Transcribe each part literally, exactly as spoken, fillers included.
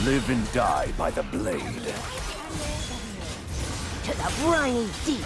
Live and die by the blade. To the briny deep.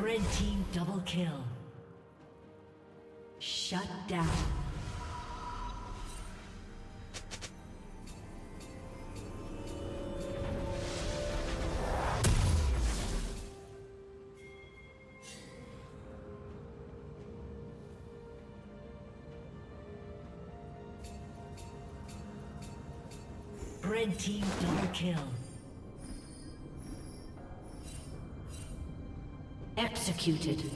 Red team double kill. Shut down. Red team double kill. Executed.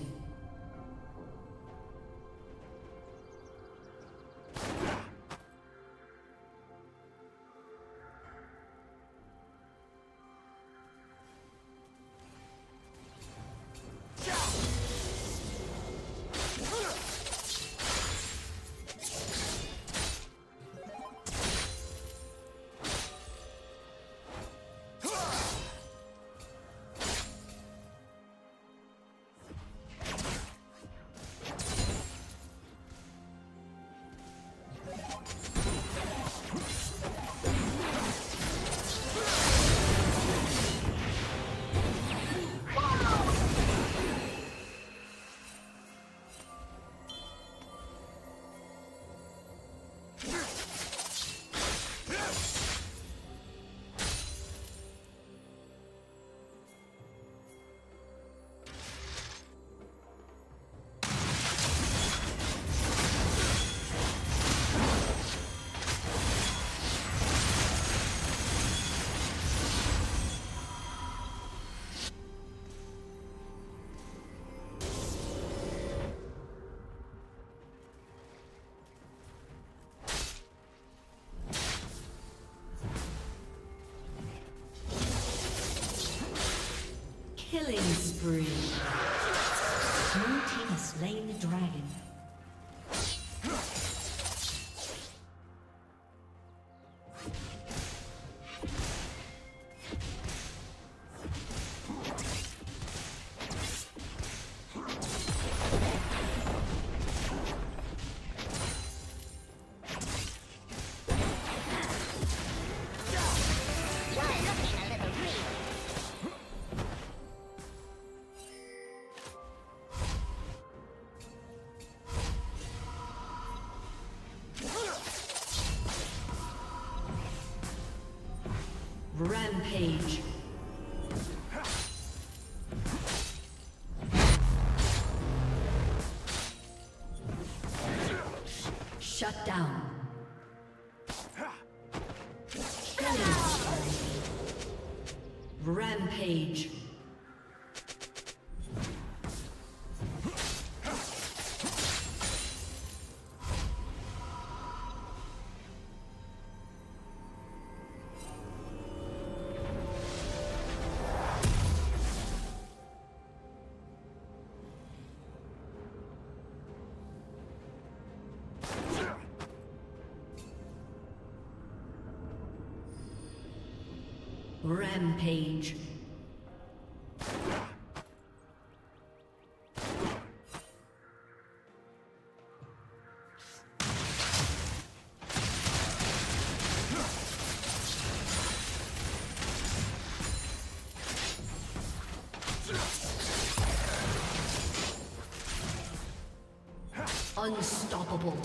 Killing spree. Blue team has slain the dragon. Rampage. Shut down. Rampage. Rampage. Unstoppable.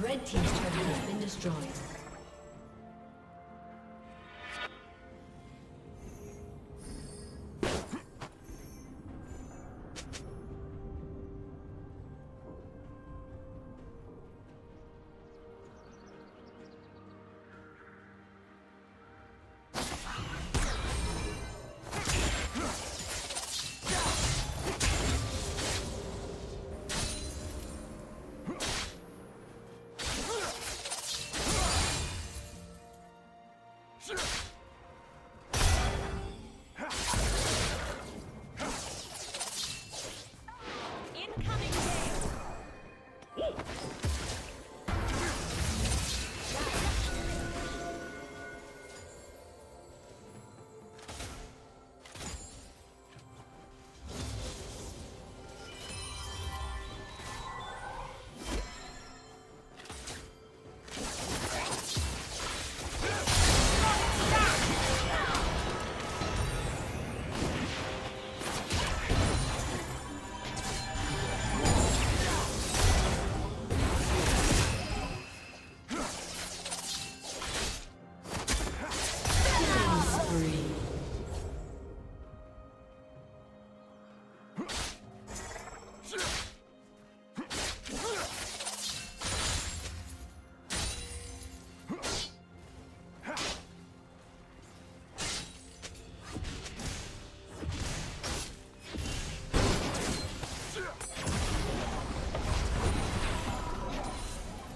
Red team's turret has been destroyed.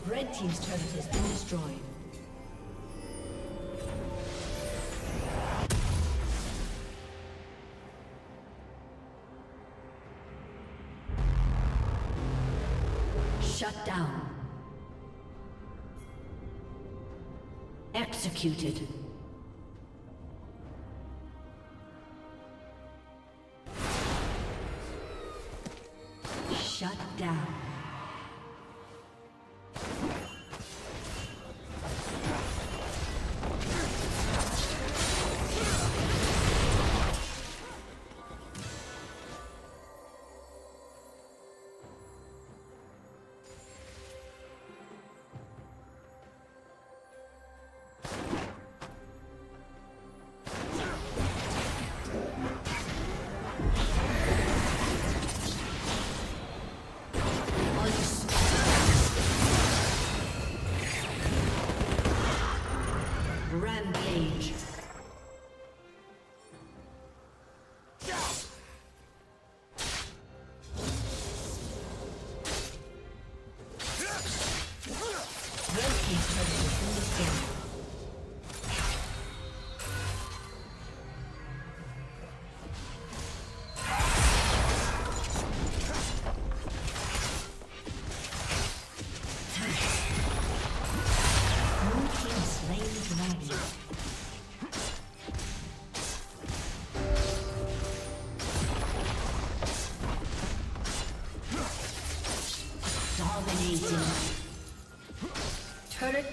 Red team's turret has been destroyed. Shut down. Executed. down. Turret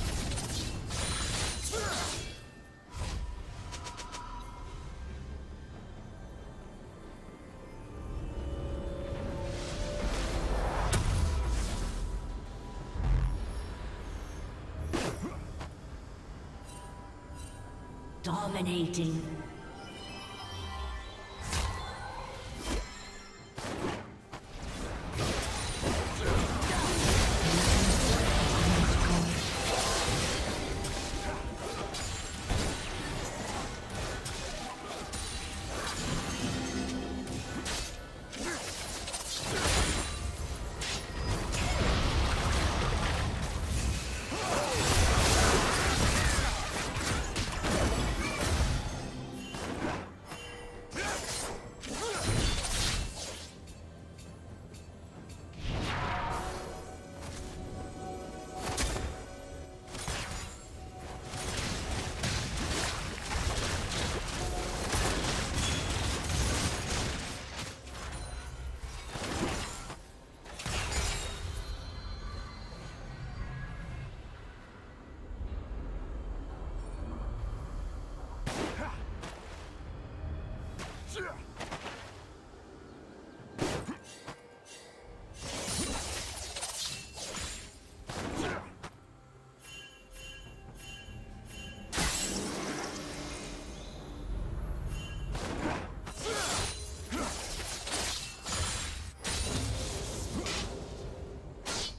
Dominating.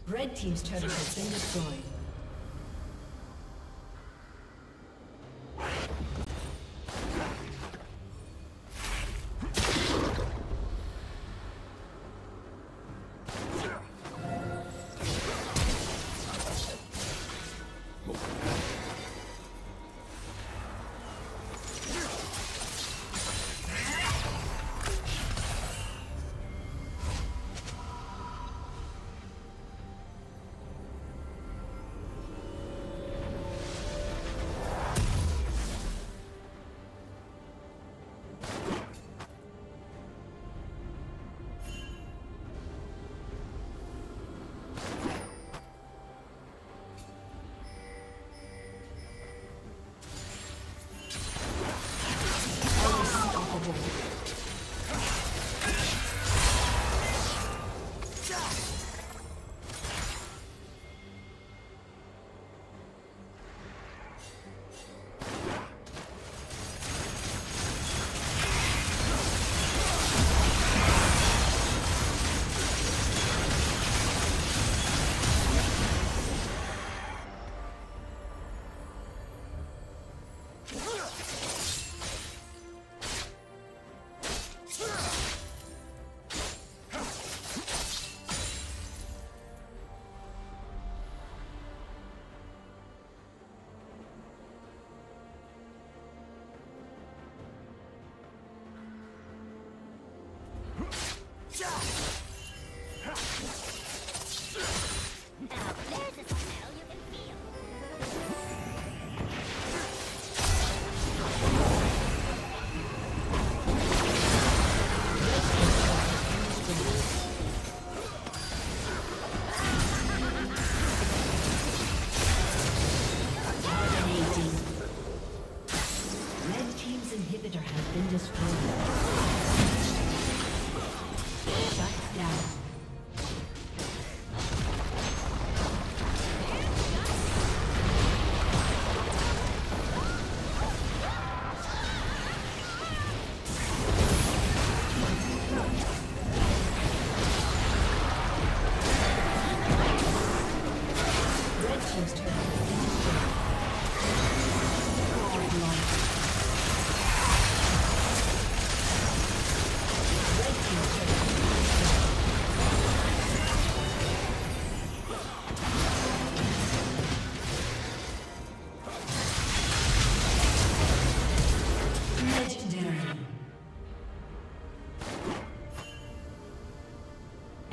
Red team's turret has been destroyed.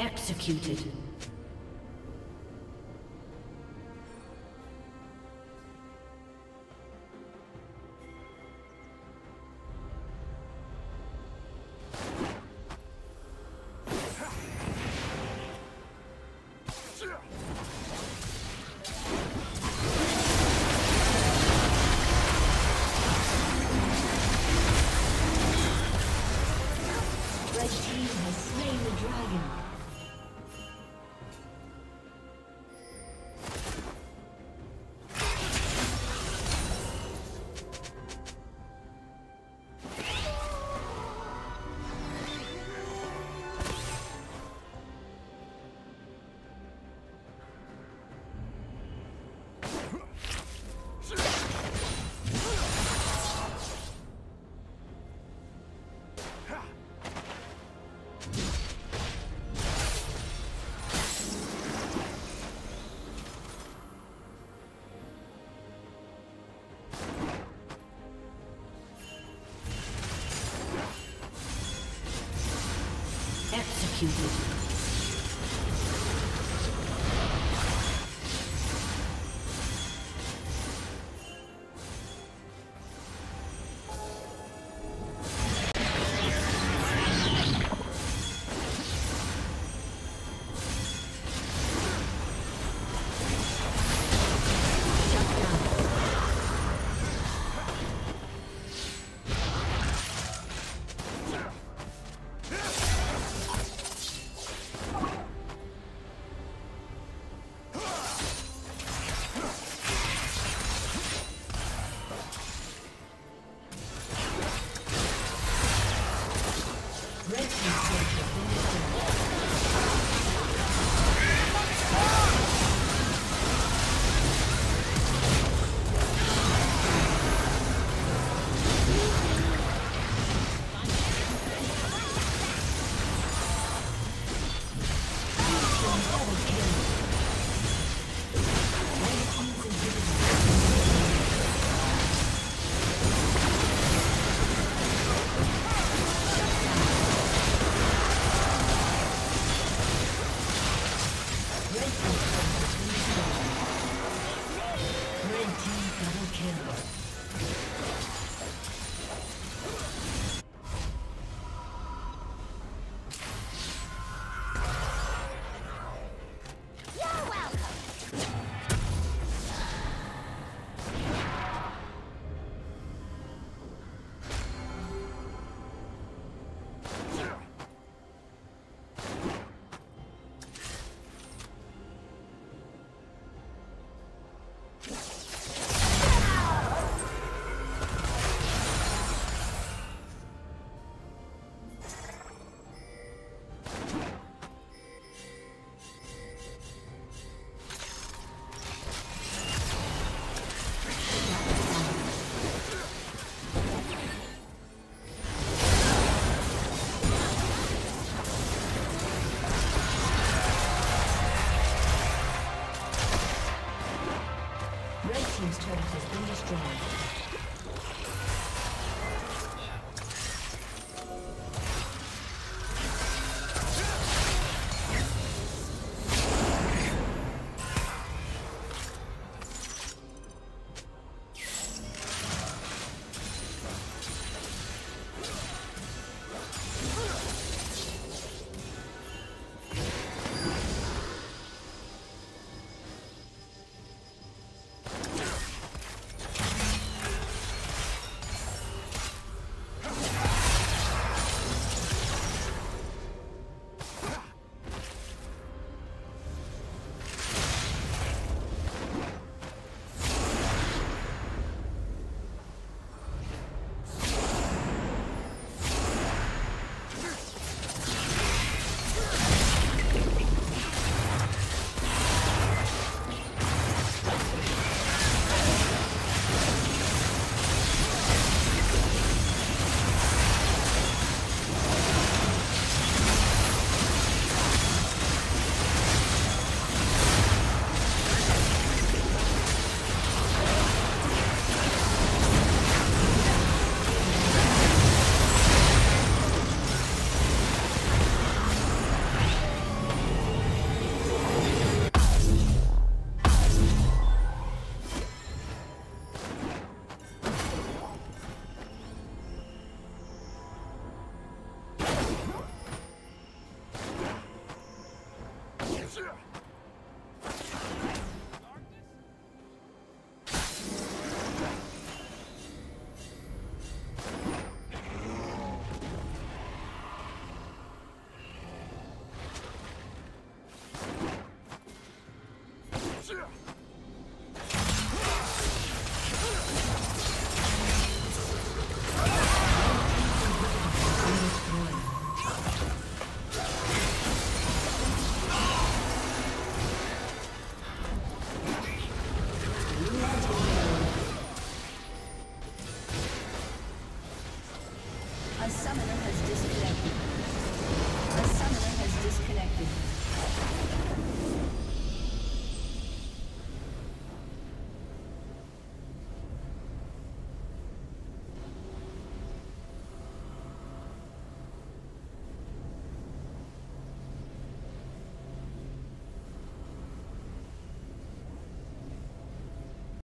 Executed. Executed. Red team's turret has been destroyed.